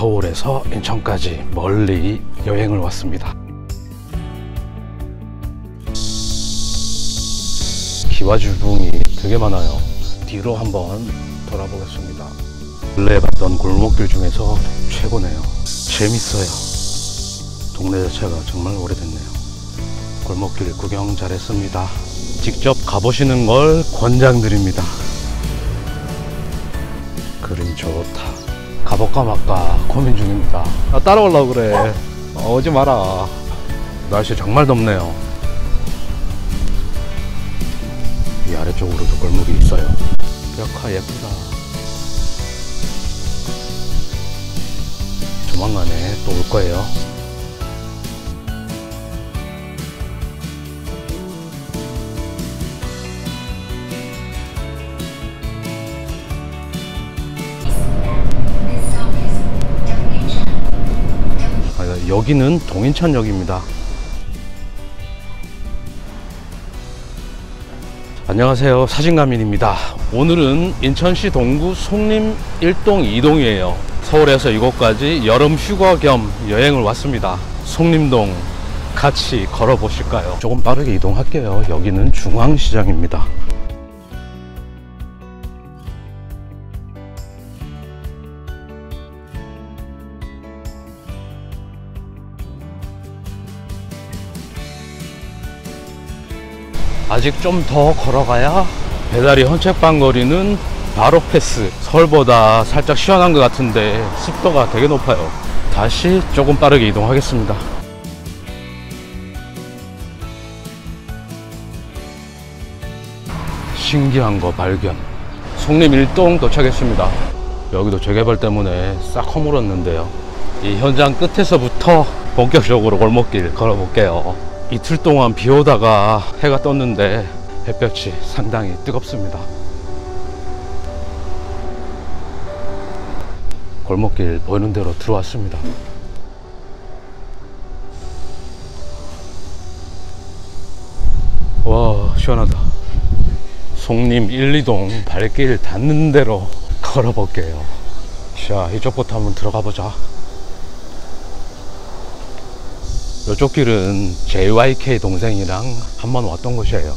서울에서 인천까지 멀리 여행을 왔습니다. 기와지붕이 되게 많아요. 뒤로 한번 돌아보겠습니다. 원래 봤던 골목길 중에서 최고네요. 재밌어요. 동네 자체가 정말 오래됐네요. 골목길 구경 잘했습니다. 직접 가보시는 걸 권장드립니다. 그림 좋다. 가볼까 말까 고민 중입니다. 나 따라오려고 그래. 오지 마라. 날씨 정말 덥네요. 이 아래쪽으로도 골목이 있어요. 벽화 예쁘다. 조만간에 또 올 거예요. 여기는 동인천역입니다. 안녕하세요, 사진가민입니다. 오늘은 인천시 동구 송림 1동 2동이에요. 서울에서 이곳까지 여름 휴가 겸 여행을 왔습니다. 송림동 같이 걸어 보실까요? 조금 빠르게 이동할게요. 여기는 중앙시장입니다. 아직 좀 더 걸어가야 배다리 헌책방 거리는 바로 패스. 서울보다 살짝 시원한 것 같은데 습도가 되게 높아요. 다시 조금 빠르게 이동하겠습니다. 신기한 거 발견. 송림 1동 도착했습니다. 여기도 재개발 때문에 싹 허물었는데요. 이 현장 끝에서부터 본격적으로 골목길 걸어볼게요. 이틀 동안 비 오다가 해가 떴는데 햇볕이 상당히 뜨겁습니다. 골목길 보이는 대로 들어왔습니다. 와, 시원하다. 송림 1, 2동 발길 닿는 대로 걸어볼게요. 자, 이쪽부터 한번 들어가 보자. 이쪽 길은 JYK 동생이랑 한번 왔던 곳이에요.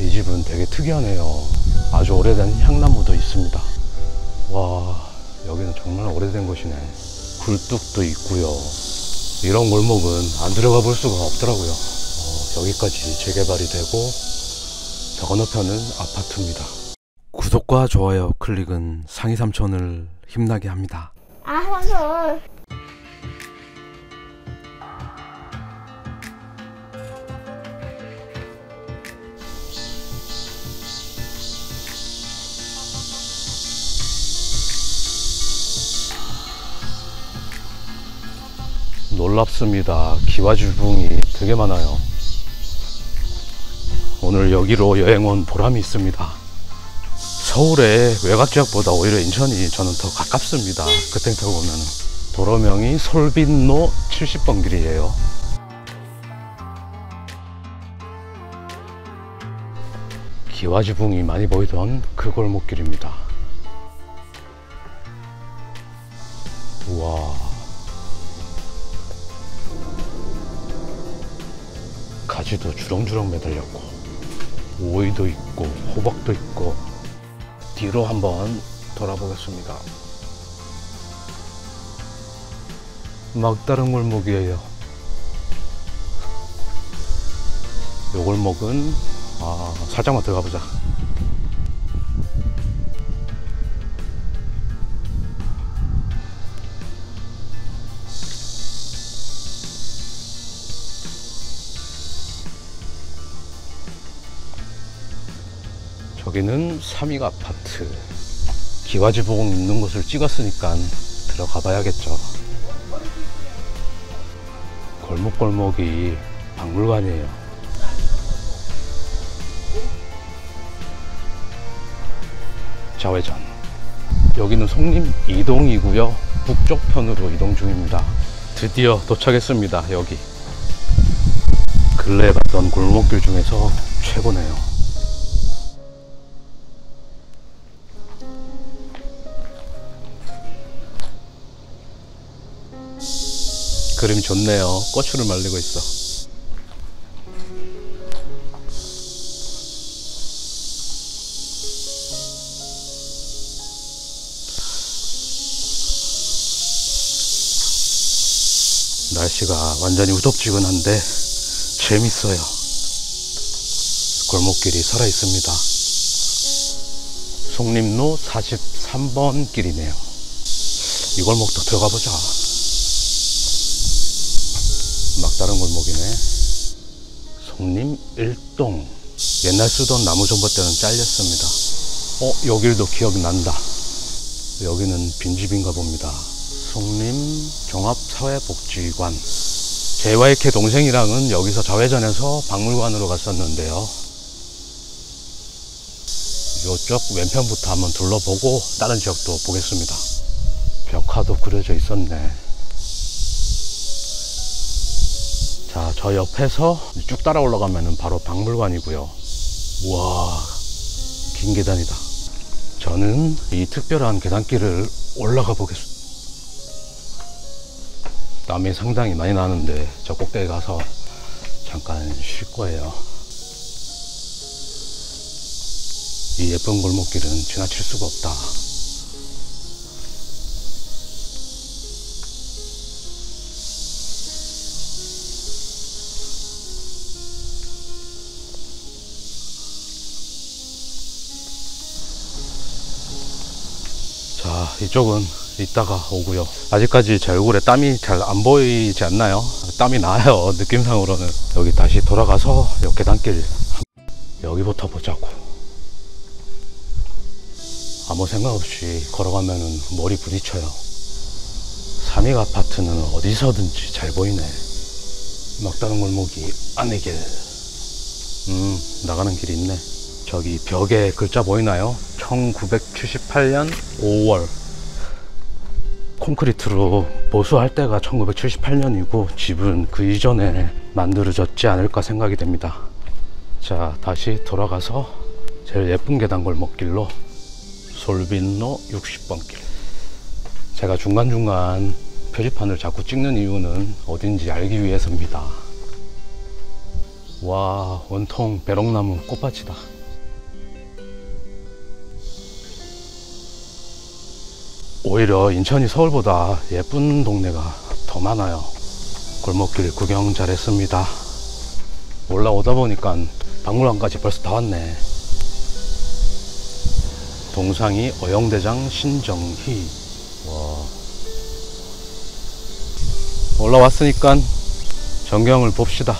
이 집은 되게 특이하네요. 아주 오래된 향나무도 있습니다. 와, 여기는 정말 오래된 곳이네. 굴뚝도 있고요. 이런 골목은 안 들어가 볼 수가 없더라고요. 여기까지 재개발이 되고 저 건너편은 아파트입니다. 구독과 좋아요 클릭은 상이 삼촌을 힘나게 합니다. 아, 삼촌. 놀랍습니다. 기와지붕이 되게 많아요. 오늘 여기로 여행 온 보람이 있습니다. 서울의 외곽 지역보다 오히려 인천이 저는 더 가깝습니다. 그때 타고 보면 도로명이 솔빈로 70번 길이에요. 기와지붕이 많이 보이던 그 골목길입니다. 우와, 가지도 주렁주렁 매달렸고 오이도 있고 호박도 있고. 뒤로 한번 돌아보겠습니다. 막다른 골목이에요. 요 골목은 살짝만 들어가 보자. 여기는 3익 아파트. 기와지붕 있는 곳을 찍었으니까 들어가 봐야겠죠. 골목골목이 박물관이에요. 좌회전. 여기는 송림 2동이고요. 북쪽편으로 이동 중입니다. 드디어 도착했습니다. 여기 근래에 봤던 골목길 중에서 최고네요. 그림이 좋네요. 고추를 말리고 있어. 날씨가 완전히 후덥지근한데 재밌어요. 골목길이 살아있습니다. 송림로 43번 길이네요. 이 골목도 들어가보자. 막다른 골목이네. 송림 1동. 옛날 쓰던 나무전봇대는 잘렸습니다. 여길도 기억난다. 여기는 빈집인가 봅니다. 송림종합사회복지관. JYK 동생이랑은 여기서 좌회전해서 박물관으로 갔었는데요. 이쪽 왼편부터 한번 둘러보고 다른 지역도 보겠습니다. 벽화도 그려져 있었네. 자, 저 옆에서 쭉 따라 올라가면 바로 박물관이고요. 우와, 긴 계단이다. 저는 이 특별한 계단길을 올라가 보겠습니다. 땀이 상당히 많이 나는데 저 꼭대기 가서 잠깐 쉴 거예요. 이 예쁜 골목길은 지나칠 수가 없다. 자, 이쪽은 이따가 오고요. 아직까지 제 얼굴에 땀이 잘 안 보이지 않나요? 땀이 나요, 느낌상으로는. 여기 다시 돌아가서 요 계단길 여기부터 보자고. 아무 생각 없이 걸어가면은 머리 부딪혀요. 삼익 아파트는 어디서든지 잘 보이네. 막다른 골목이 안의 길. 나가는 길이 있네. 저기 벽에 글자 보이나요? 1978년 5월. 콘크리트로 보수할 때가 1978년이고 집은 그 이전에 만들어졌지 않을까 생각이 됩니다. 자, 다시 돌아가서 제일 예쁜 계단 골목길로 솔빈로 60번 길. 제가 중간중간 표지판을 자꾸 찍는 이유는 어딘지 알기 위해서입니다. 와, 온통 배롱나무 꽃밭이다. 오히려 인천이 서울보다 예쁜 동네가 더 많아요. 골목길 구경 잘했습니다. 올라오다 보니까 박물관까지 벌써 다 왔네. 동상이 어영대장 신정희. 와. 올라왔으니까 전경을 봅시다.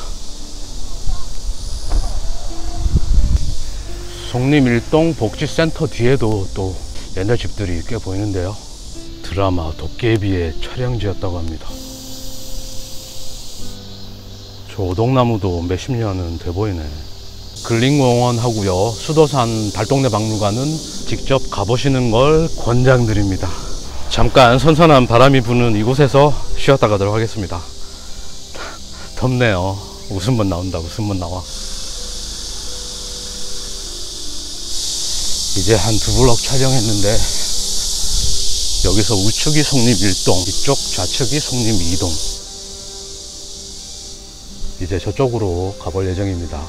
송림 1동 복지센터 뒤에도 또 옛날 집들이 꽤 보이는데요. 드라마 도깨비의 촬영지였다고 합니다. 저 오동나무도 몇십 년은 돼 보이네. 근린공원 하고요, 수도산 달동네 박물관은 직접 가보시는 걸 권장드립니다. 잠깐 선선한 바람이 부는 이곳에서 쉬었다 가도록 하겠습니다. 덥네요. 웃음만 나온다, 웃음만 나와. 이제 한 2블럭 촬영했는데 여기서 우측이 송림 1동, 이쪽 좌측이 송림 2동. 이제 저쪽으로 가볼 예정입니다.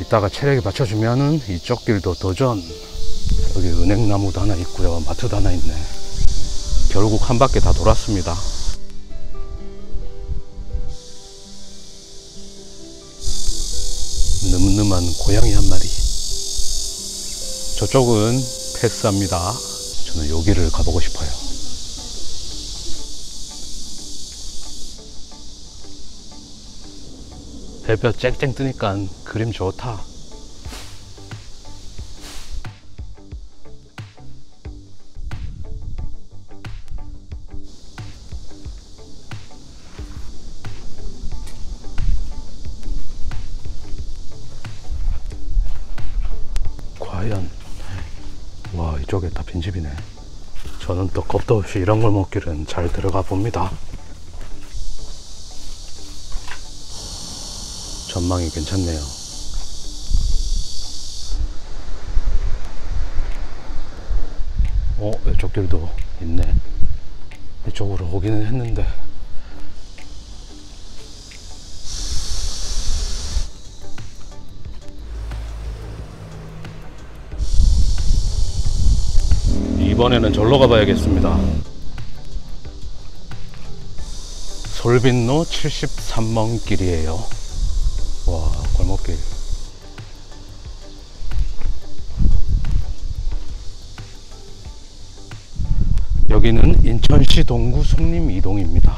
이따가 체력이 받쳐주면은 이쪽 길도 도전. 여기 은행나무도 하나 있고요, 마트도 하나 있네. 결국 한 바퀴 다 돌았습니다. 늠름한 고양이 한 마리. 저쪽은 패스합니다. 저는 여기를 가보고 싶어요. 햇볕 쨍쨍 뜨니까 그림 좋다. 이쪽에 다 빈집이네. 저는 또 겁도 없이 이런 걸 먹기는 잘 들어가 봅니다. 전망이 괜찮네요. 이쪽 길도 있네. 이쪽으로 오기는 했는데. 이번에는 절로 가봐야겠습니다. 솔빈로 73번 길이에요. 와, 골목길. 여기는 인천시 동구 송림 2동입니다.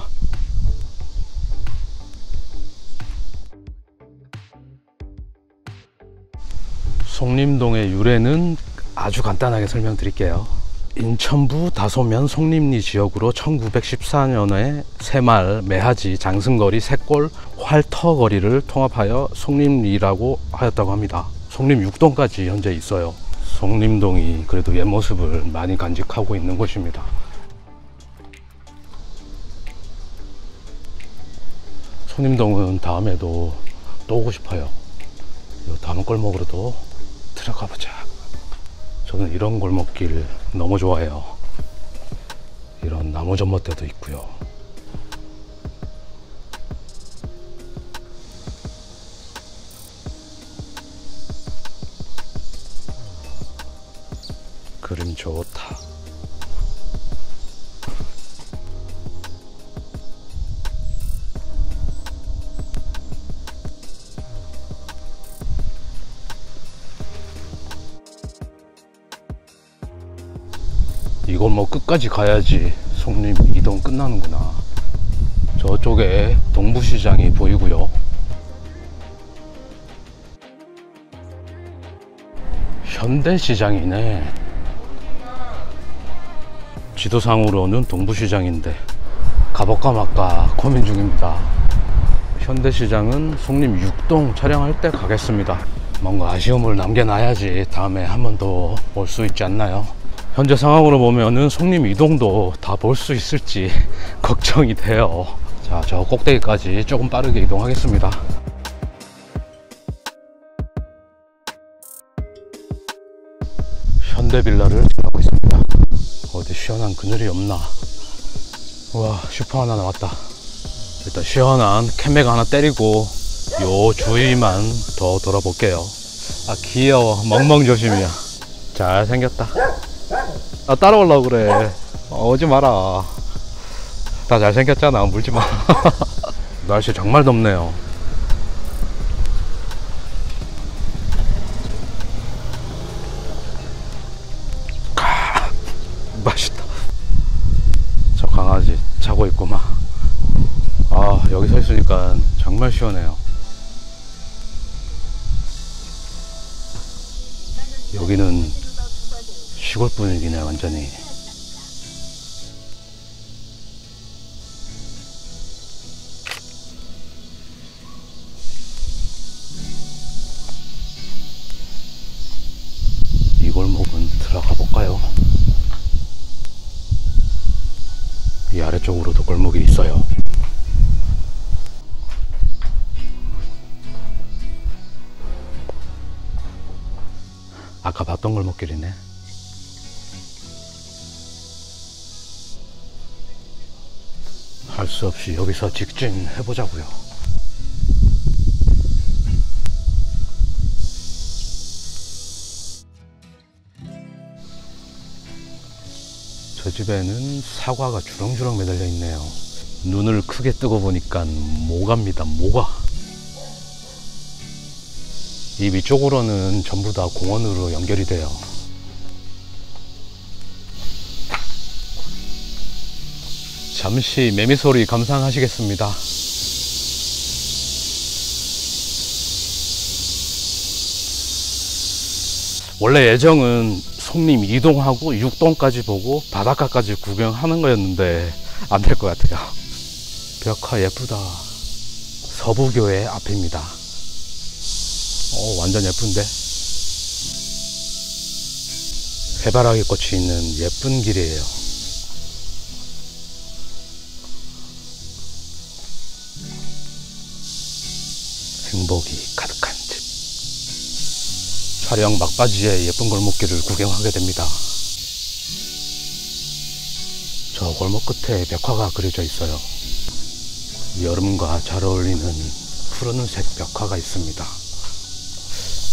송림동의 유래는 아주 간단하게 설명드릴게요. 인천부 다소면 송림리 지역으로 1914년에 새마을, 매하지, 장승거리, 새골, 활터거리를 통합하여 송림리라고 하였다고 합니다. 송림 6동까지 현재 있어요. 송림동이 그래도 옛 모습을 많이 간직하고 있는 곳입니다. 송림동은 다음에도 또 오고 싶어요. 다음 골목으로도 들어가보자. 저는 이런 골목길 너무 좋아해요. 이런 나무 전봇대도 있고요. 그림 좋다. 이걸 뭐 끝까지 가야지 송림 2동 끝나는구나. 저쪽에 동부시장이 보이고요. 현대시장이네. 지도상으로는 동부시장인데 가볼까 말까 고민 중입니다. 현대시장은 송림 6동 촬영할 때 가겠습니다. 뭔가 아쉬움을 남겨놔야지 다음에 한 번 더 올 수 있지 않나요? 현재 상황으로 보면은 송림 2동도 다 볼 수 있을지 걱정이 돼요. 자, 저 꼭대기까지 조금 빠르게 이동하겠습니다. 현대빌라를 지나고 있습니다. 어디 시원한 그늘이 없나. 우와, 슈퍼 하나 나왔다. 일단 시원한 캔맥 하나 때리고 요 주위만 더 돌아볼게요. 아, 귀여워. 멍멍 조심이야. 잘생겼다. 나 따라오려고 그래. 오지 마라. 나 잘생겼잖아. 물지 마. 날씨 정말 덥네요. 맛있다. 저 강아지 자고 있구만. 아, 여기 서 있으니까 정말 시원해요. 여기는 시골 분위기네, 완전히. 이 골목은 들어가 볼까요? 이 아래쪽으로도 골목이 있어요. 아까 봤던 골목길이네. 할 수 없이 여기서 직진 해보자고요. 저 집에는 사과가 주렁주렁 매달려 있네요. 눈을 크게 뜨고 보니까 모가입니다. 모가. 이 위쪽으로는 전부 다 공원으로 연결이 돼요. 잠시 매미소리 감상하시겠습니다. 원래 예정은 송림 2동하고 6동까지 보고 바닷가까지 구경하는 거였는데 안 될 것 같아요. 벽화 예쁘다. 서부교회 앞입니다. 완전 예쁜데? 해바라기 꽃이 있는 예쁜 길이에요. 행복이 가득한 집. 촬영 막바지에 예쁜 골목길을 구경하게 됩니다. 저 골목 끝에 벽화가 그려져 있어요. 여름과 잘 어울리는 푸른색 벽화가 있습니다.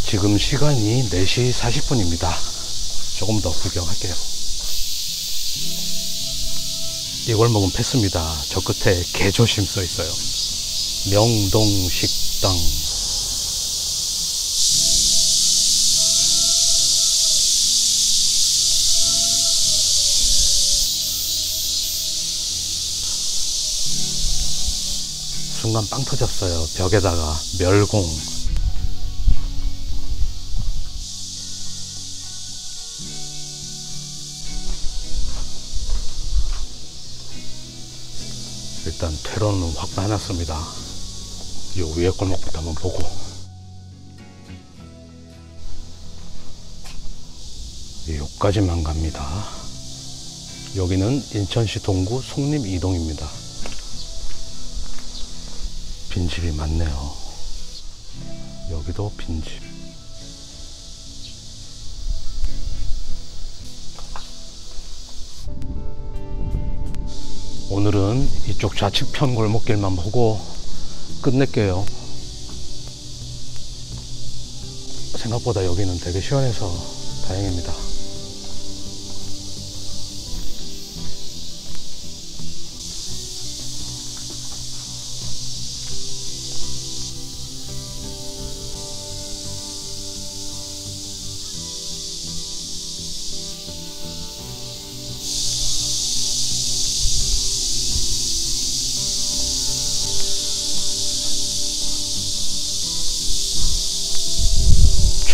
지금 시간이 4시 40분입니다. 조금 더 구경할게요. 이 골목은 패스입니다. 저 끝에 개조심 써 있어요. 명동식당. 순간 빵 터졌어요. 벽에다가 멸공. 일단 퇴로는 확 나눴습니다. 요 위에 골목부터 한번 보고. 요까지만 갑니다. 여기는 인천시 동구 송림 2동입니다. 빈집이 많네요. 여기도 빈집. 오늘은 이쪽 좌측편 골목길만 보고 끝낼게요. 생각보다 여기는 되게 시원해서 다행입니다.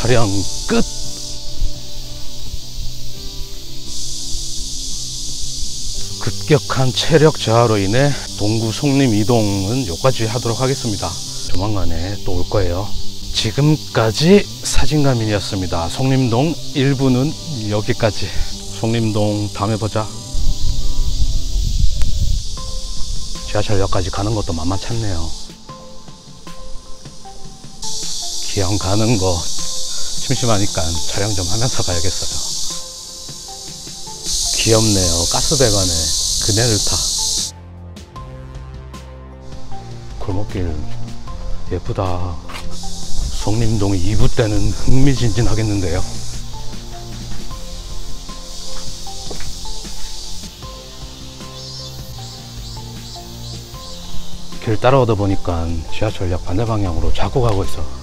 촬영 끝! 급격한 체력 저하로 인해 동구 송림 이동은 여기까지 하도록 하겠습니다. 조만간에 또 올 거예요. 지금까지 사진가민이었습니다. 송림동 1부는 여기까지. 송림동 다음에 보자. 지하철역까지 가는 것도 만만찮네요. 기왕 가는 거 심심하니까 촬영 좀 하면서 가야겠어요. 귀엽네요. 가스배관에 그네를 타. 골목길 예쁘다. 송림동 2부 때는 흥미진진하겠는데요. 길 따라오다 보니까 지하철역 반대 방향으로 자꾸 가고 있어.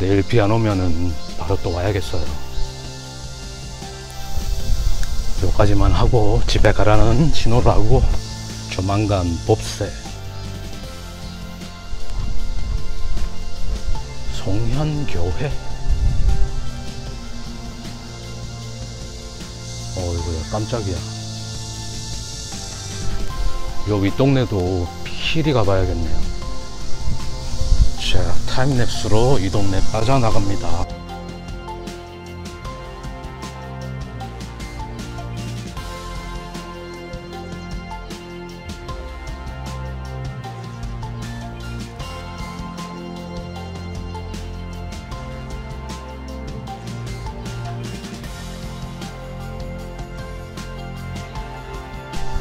내일 비 안 오면은 바로 또 와야겠어요. 여기까지만 하고 집에 가라는 신호를 하고 조만간 봅세. 송현교회. 어이구야, 깜짝이야. 여기 동네도 필히 가봐야겠네요. 자, 타임랩스로 이 동네 빠져나갑니다.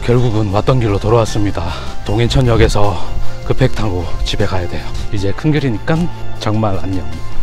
결국은 왔던 길로 돌아왔습니다. 동인천역에서 급행 타고 집에 가야 돼요. 이제 큰 길이니까 정말 안녕.